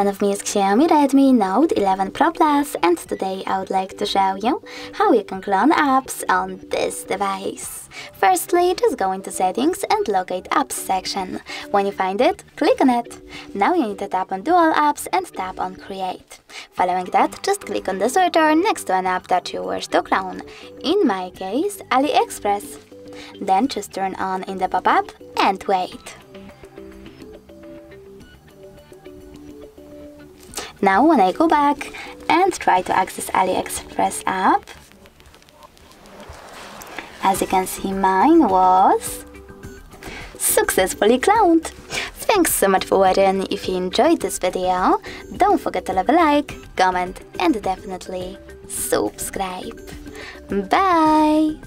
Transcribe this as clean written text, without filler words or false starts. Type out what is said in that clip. fan of me is Xiaomi Redmi Note 11 Pro Plus, and today I would like to show you how you can clone apps on this device. Firstly, just go into Settings and locate Apps section. When you find it, click on it. Now you need to tap on Dual Apps and tap on Create. Following that, just click on the switcher next to an app that you wish to clone, in my case AliExpress. Then just turn on in the pop-up and wait. Now when I go back and try to access AliExpress app, as you can see, mine was successfully cloned. Thanks so much for watching. If you enjoyed this video, don't forget to leave a like, comment and definitely subscribe. Bye!